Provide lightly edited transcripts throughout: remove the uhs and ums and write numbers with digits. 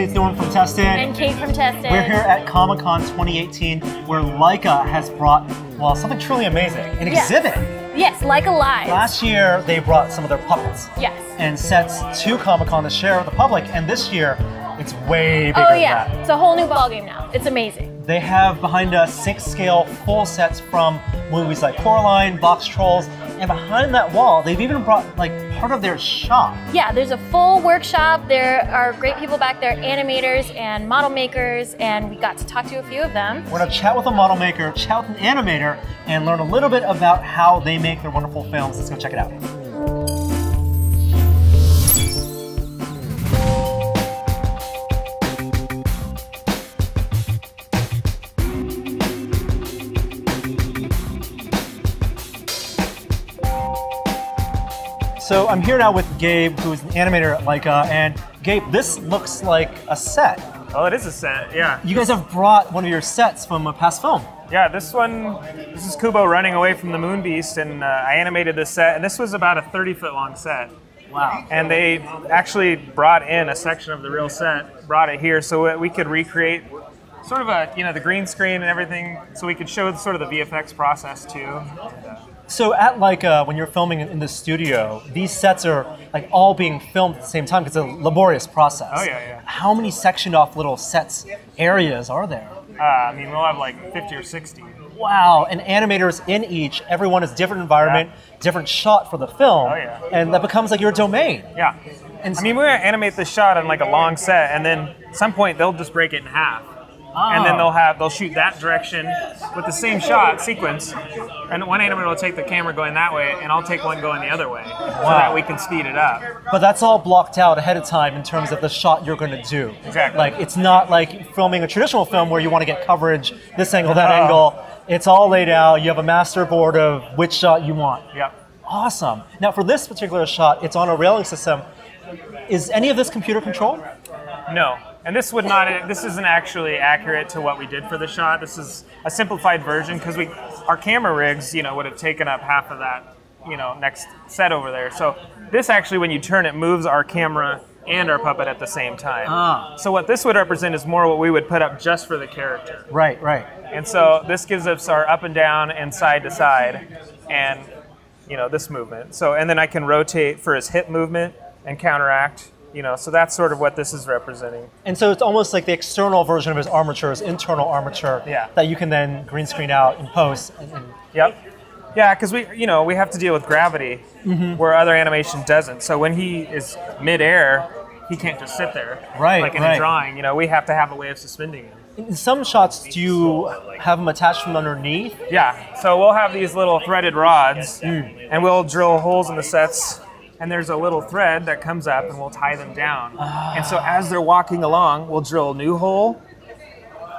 everybody, it's Norm from Tested. And Kate from Tested. We're here at Comic-Con 2018, where LAIKA has brought, well, something truly amazing, an exhibit. Yes, LAIKA Live. Last year, they brought some of their puppets. Yes. And sets to Comic-Con to share with the public, and this year, it's way bigger than that. It's a whole new ballgame now. It's amazing. They have behind us 6-scale full sets from movies like Coraline, Box Trolls, and behind that wall, they've even brought like part of their shop. Yeah, there's a full workshop. There are great people back there, animators and model makers, and we got to talk to a few of them. We're gonna chat with a model maker, chat with an animator, and learn a little bit about how they make their wonderful films. Let's go check it out. So I'm here now with Gabe, who is an animator at LAIKA, and Gabe, this looks like a set. Oh, it is a set, yeah. You guys have brought one of your sets from a past film. Yeah, this is Kubo running away from the Moon Beast, and I animated this set, and this was about a 30-foot long set. Wow. And they actually brought in a section of the real set, brought it here, so we could recreate sort of a, the green screen and everything, so we could show sort of the VFX process too. And, so at LAIKA, when you're filming in the studio, these sets are like all being filmed at the same time because it's a laborious process. Oh yeah, yeah. How many sectioned off little sets areas are there? I mean, we'll have like 50 or 60. Wow, and animators in each, everyone is different environment, different shot for the film, and that becomes like your domain. Yeah, and so, I mean, we're gonna animate this shot on like a long set, and then at some point they'll just break it in half. Oh. And then they'll shoot that direction with the same shot sequence, and one animator will take the camera going that way, and I'll take one going the other way, so that we can speed it up. But that's all blocked out ahead of time in terms of the shot you're going to do. Exactly. Like it's not like filming a traditional film where you want to get coverage this angle, that angle. It's all laid out. You have a master board of which shot you want. Yep. Awesome. Now for this particular shot, it's on a railing system. Is any of this computer controlled? No. And this would not. This isn't actually accurate to what we did for the shot. This is a simplified version because our camera rigs, would have taken up half of that, next set over there. So this actually, when you turn it, moves our camera and our puppet at the same time. So what this would represent is more what we would put up just for the character. Right, right. And so this gives us our up and down and side to side, and this movement. So and then I can rotate for his hip movement and counteract. So that's sort of what this is representing. And so it's almost like the external version of his armature, his internal armature, that you can then green screen out and post. Yeah, because we have to deal with gravity where other animation doesn't. So when he is midair, he can't just sit there like in a drawing. We have to have a way of suspending him. In some shots, do you have them attached from underneath? Yeah. So we'll have these little threaded rods, and we'll drill holes in the sets. And there's a little thread that comes up, and we'll tie them down. And so as they're walking along, we'll drill a new hole,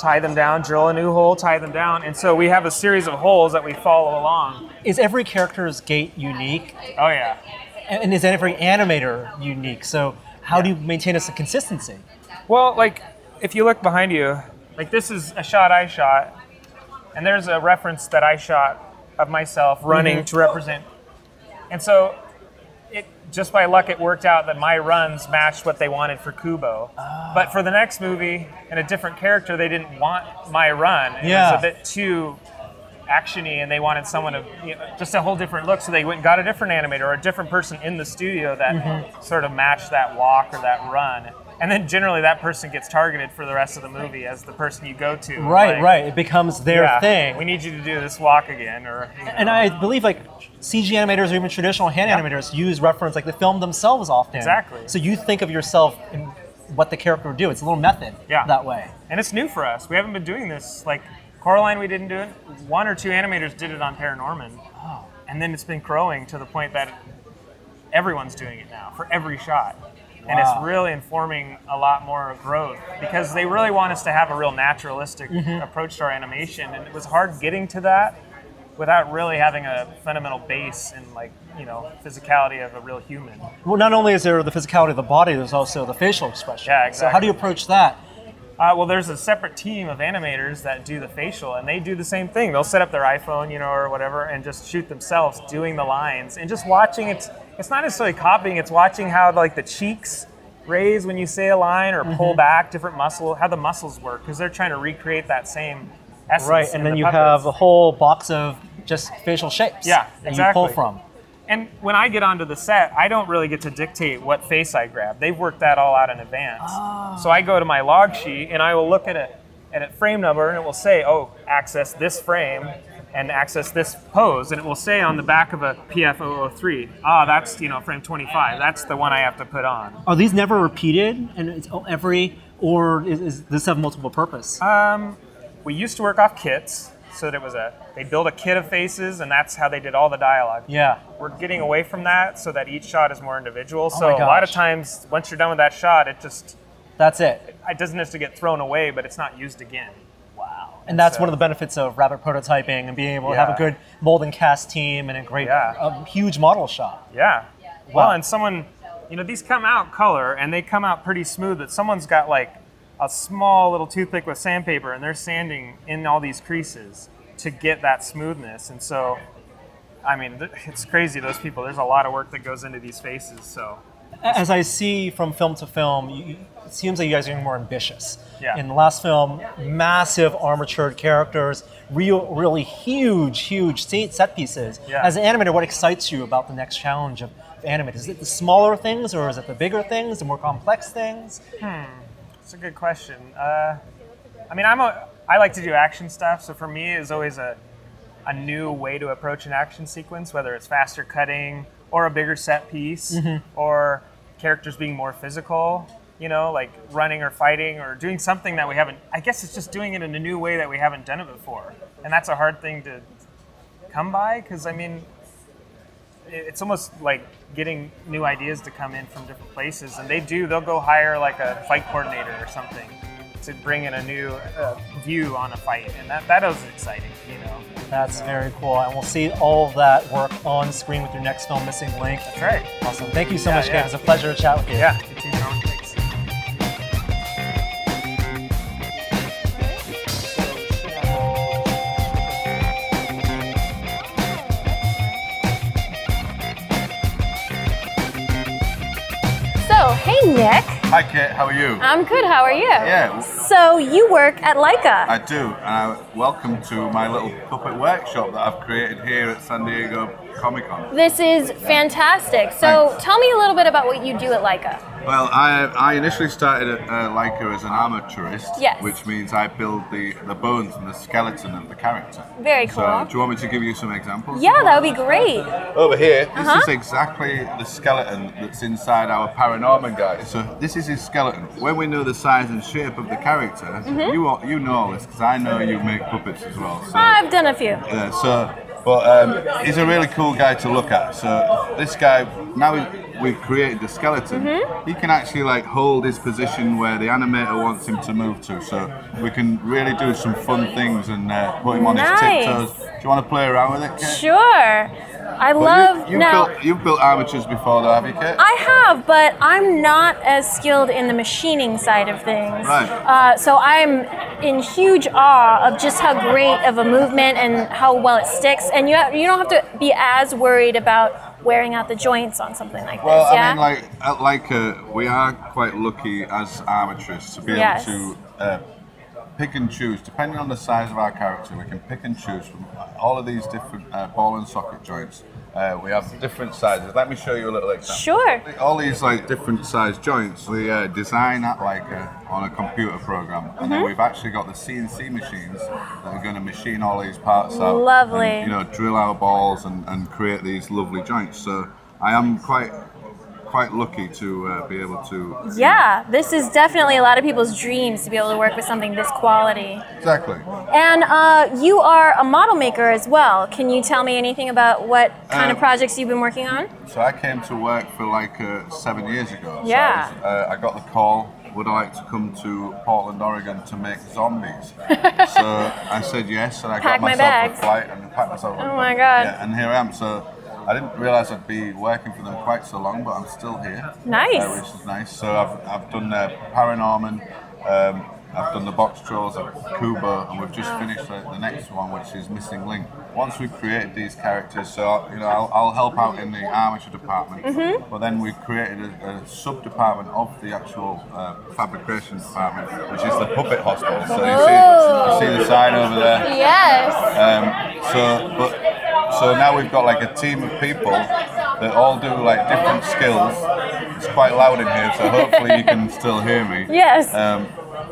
tie them down, drill a new hole, tie them down. And so we have a series of holes that we follow along. Is every character's gait unique? Oh, yeah. And is every animator unique? So how do you maintain a consistency? Well, like, if you look behind you, like this is a shot I shot, and there's a reference that I shot of myself running to represent. And so just by luck, it worked out that my runs matched what they wanted for Kubo. But for the next movie, in a different character, they didn't want my run. It was a bit too action-y, and they wanted someone to, just a whole different look, so they went and got a different animator or a different person in the studio that sort of matched that walk or that run. And then generally that person gets targeted for the rest of the movie as the person you go to. Right, right. It becomes their thing. We need you to do this walk again. Or And I believe like CG animators or even traditional hand animators use reference like the film themselves often. Exactly. So you think of yourself in what the character would do. It's a little method that way. And it's new for us. We haven't been doing this. Like Coraline, we didn't do it. One or two animators did it on ParaNorman. Oh. And then it's been growing to the point that everyone's doing it now for every shot. And it's really informing a lot more growth because they really want us to have a real naturalistic approach to our animation, and it was hard getting to that without really having a fundamental base in physicality of a real human. Well, not only is there the physicality of the body, there's also the facial expression. Yeah, exactly. So how do you approach that? Well, there's a separate team of animators that do the facial, and they do the same thing. They'll set up their iPhone, or whatever, and just shoot themselves doing the lines. And just watching, it's not necessarily copying, it's watching how, like, the cheeks raise when you say a line, or pull back, different muscle, how the muscles work, because they're trying to recreate that same essence. Right, and then you have a whole box of just facial shapes that you pull from. And when I get onto the set, I don't really get to dictate what face I grab. They've worked that all out in advance. Oh. So I go to my log sheet and I will look at it and at frame number, and it will say, oh, access this frame and access this pose, and it will say on the back of a PF003, that's, you know, frame 25. That's the one I have to put on. Are these never repeated? And it's every, or is this have multiple purpose? We used to work off kits. So that it was they build a kit of faces, and that's how they did all the dialogue. Yeah. We're getting away from that so that each shot is more individual. Oh, so a lot of times, once you're done with that shot, it just... That's it. It doesn't necessarily get thrown away, but it's not used again. Wow. And that's one of the benefits of rapid prototyping and being able to have a good mold and cast team and a great, a huge model shop. Yeah. Wow. Well, and someone, you know, these come out color, and they come out pretty smooth, that someone's got like a small little toothpick with sandpaper, and they're sanding in all these creases to get that smoothness. And so, I mean, it's crazy, those people. There's a lot of work that goes into these faces, so. As I see from film to film, it seems like you guys are getting more ambitious. Yeah. In the last film, massive armatured characters, really huge set pieces. Yeah. As an animator, what excites you about the next challenge of animating? Is it the smaller things, or is it the bigger things, the more complex things? It's a good question. I mean, I like to do action stuff, so for me it's always a new way to approach an action sequence, whether it's faster cutting or a bigger set piece, or characters being more physical, you know, like running or fighting or doing something that we haven't, I guess it's just doing it in a new way that we haven't done it before. And that's a hard thing to come by, because I mean, it's almost like getting new ideas to come in from different places, and they'll go hire like a fight coordinator or something to bring in a new view on a fight, and that is exciting, you know. That's very cool, and we'll see all that work on screen with your next film, Missing Link. That's right. Awesome. Thank you so much, Gabe. It was a pleasure to chat with you. Yeah. Good to see you, Colin. Thanks. Hey, Nick. Hi, Kit. How are you? I'm good. How are you? Yeah. So you work at LAIKA. I do. Welcome to my little puppet workshop that I've created here at San Diego Comic-Con. This is fantastic. So tell me a little bit about what you do at LAIKA. Well, I initially started at LAIKA as an armaturist, which means I build the bones and the skeleton of the character. Very cool. So do you want me to give you some examples? Yeah, that would be great. Over here, this is exactly the skeleton that's inside our ParaNorman guy. So this is his skeleton. When we know the size and shape of the character, you know all this, because I know you make puppets as well. So. I've done a few. But he's a really cool guy to look at. So this guy, now we've created the skeleton, he can actually like hold his position where the animator wants him to move to. So we can really do some fun things and put him on his tiptoes. Do you want to play around with it, Kate? Sure. You've built armatures before though, have you, Kate? I have, but I'm not as skilled in the machining side of things. Right. So I'm in huge awe of just how great of a movement and how well it sticks. And you don't have to be as worried about wearing out the joints on something like this. Well, I mean, like at LAIKA, we are quite lucky as armaturists to be able to pick and choose, depending on the size of our character. We can pick and choose from all of these different ball and socket joints. We have different sizes. Let me show you a little example. Sure. All these like different size joints, we design at LAIKA on a computer program, and then we've actually got the CNC machines that are going to machine all these parts out. Lovely. And, you know, drill our balls and create these lovely joints. So I am quite lucky to be able to. Yeah, this is definitely a lot of people's dreams to be able to work with something this quality. Exactly. And you are a model maker as well. Can you tell me anything about what kind of projects you've been working on? So I came to work for LAIKA 7 years ago. Yeah. So I got the call, would I like to come to Portland, Oregon to make zombies? So I said yes, and I got myself a flight and packed myself. Oh my God. Yeah, and here I am. So I didn't realize I'd be working for them quite so long, but I'm still here. Nice. Which is nice. So I've done ParaNorman, I've done the Box Trolls, Kubo, and we've just finished the next one, which is Missing Link. Once we've created these characters, so you know, I'll help out in the armature department, but then we've created a sub-department of the actual fabrication department, which is the puppet hospital. So you see the sign over there? Yes. So now we've got like a team of people that all do like different skills. It's quite loud in here, so hopefully you can still hear me. Yes.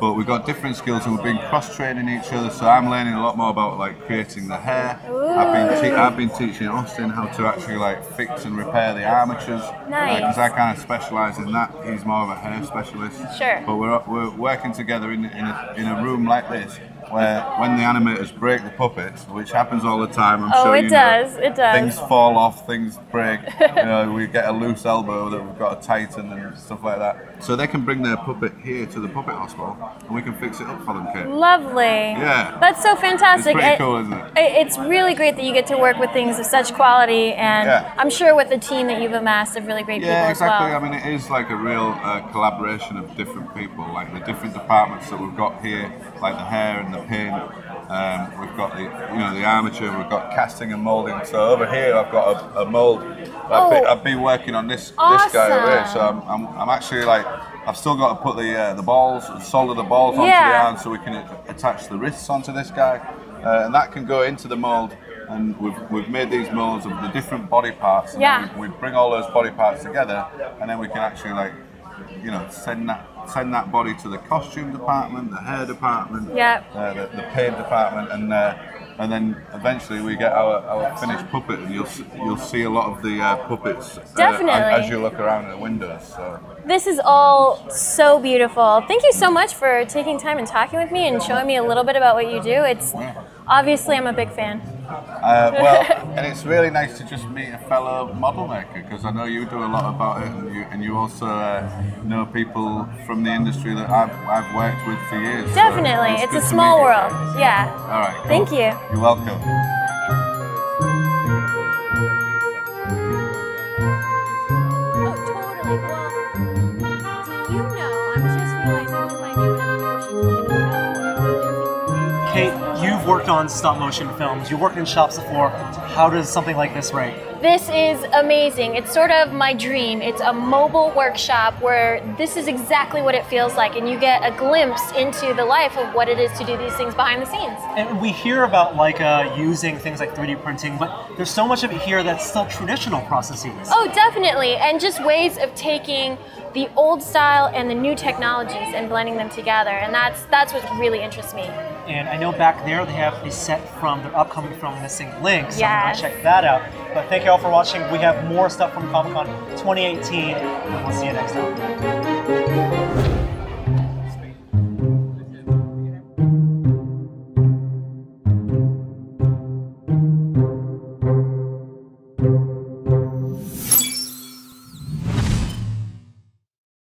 But we've got different skills and we've been cross-training each other, so I'm learning a lot more about like creating the hair. I've been teaching Austin how to actually like fix and repair the armatures. Nice. Because I kind of specialise in that. He's more of a hair specialist. Sure. But we're working together in a room like this, where when the animators break the puppets, which happens all the time, I'm sure you know, it does. Things fall off, things break, you know, we get a loose elbow that we've got to tighten and stuff like that. So they can bring their puppet here to the puppet hospital and we can fix it up for them, Kate. Lovely. Yeah. That's so fantastic. It's pretty cool, isn't it? It's really great that you get to work with things of such quality, and I'm sure with the team that you've amassed of really great people as well. Yeah, exactly. I mean, it is like a real collaboration of different people, like the different departments that we've got here, like the hair and the paint. We've got the armature, we've got casting and moulding. So over here I've got a mould. I've been working on this guy over here. So I'm actually like, I've still got to put the balls, solder the balls onto the arm so we can attach the wrists onto this guy. And that can go into the mould. And we've made these moulds of the different body parts. And we bring all those body parts together, and then we can actually like, you know, send that body to the costume department, the hair department, the paint department, and then eventually we get our finished puppet, and you'll see a lot of the puppets as you look around at the windows. So. This is all so beautiful. Thank you so much for taking time and talking with me and showing me a little bit about what you do. Obviously, I'm a big fan. And it's really nice to just meet a fellow model maker, because I know you do a lot about it, and you also know people from the industry that I've worked with for years. Definitely, so it's a small world. Yeah. All right. Cool. Thank you. You're welcome. You've worked on stop-motion films, you worked in shops before. How does something like this rate? This is amazing. It's sort of my dream. It's a mobile workshop where this is exactly what it feels like, and you get a glimpse into the life of what it is to do these things behind the scenes. And we hear about LAIKA using things like 3D printing, but there's so much of it here that's still traditional processes. Oh, definitely, and just ways of taking the old style and the new technologies and blending them together, and that's what really interests me. And I know back there they have a set from their upcoming film Missing Link, so I'm going to check that out. But thank you all for watching. We have more stuff from Comic-Con 2018, and we'll see you next time.